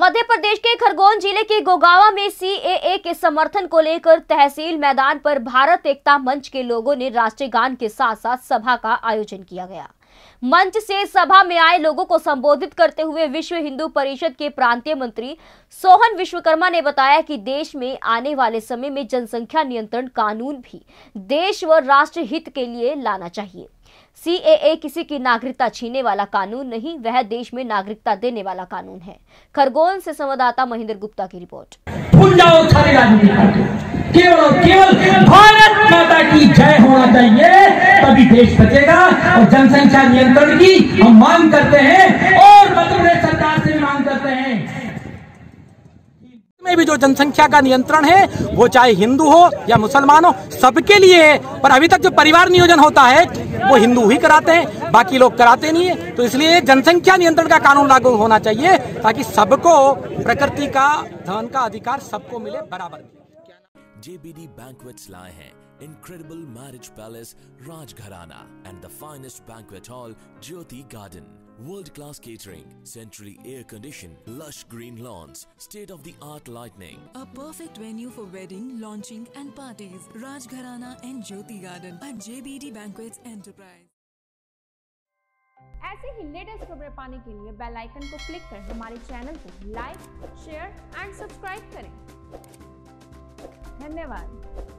मध्य प्रदेश के खरगोन जिले के गोगावा में सीएए के समर्थन को लेकर तहसील मैदान पर भारत एकता मंच के लोगों ने राष्ट्रीय गान के साथ साथ सभा का आयोजन किया गया। मंच से सभा में आए लोगों को संबोधित करते हुए विश्व हिंदू परिषद के प्रांतीय मंत्री सोहन विश्वकर्मा ने बताया कि देश में आने वाले समय में जनसंख्या नियंत्रण कानून भी देश व राष्ट्र हित के लिए लाना चाहिए। सीएए किसी की नागरिकता छीनने वाला कानून नहीं, वह देश में नागरिकता देने वाला कानून है। खरगोन से संवाददाता महेंद्र गुप्ता की रिपोर्ट। भूल जाओ सारी राजनीतियों को, केवल और केवल भारत माता की जय होना चाहिए, तभी देश बचेगा। और जनसंख्या नियंत्रण की हम मांग करते हैं और मध्य प्रदेश सरकार से मांग करते हैं में भी जो जनसंख्या का नियंत्रण है वो चाहे हिंदू हो या मुसलमान हो, सबके लिए है। पर अभी तक जो परिवार नियोजन होता है वो हिंदू ही कराते हैं, बाकी लोग कराते नहीं है। तो इसलिए जनसंख्या नियंत्रण का कानून लागू होना चाहिए ताकि सबको प्रकृति का धन का अधिकार सबको मिले बराबर। JBD Banquets लाए हैं incredible marriage palace Raj Gharana and the finest banquet hall Jyoti Garden, world class catering, centrally air conditioned, lush green lawns, state of the art lighting, a perfect venue for wedding, launching and parties. Raj Gharana and Jyoti Garden at JBD Banquets Enterprise। ऐसे ही latest खबरें पाने के लिए bell icon को click करें, हमारे channel को like share and subscribe करें। धन्यवाद।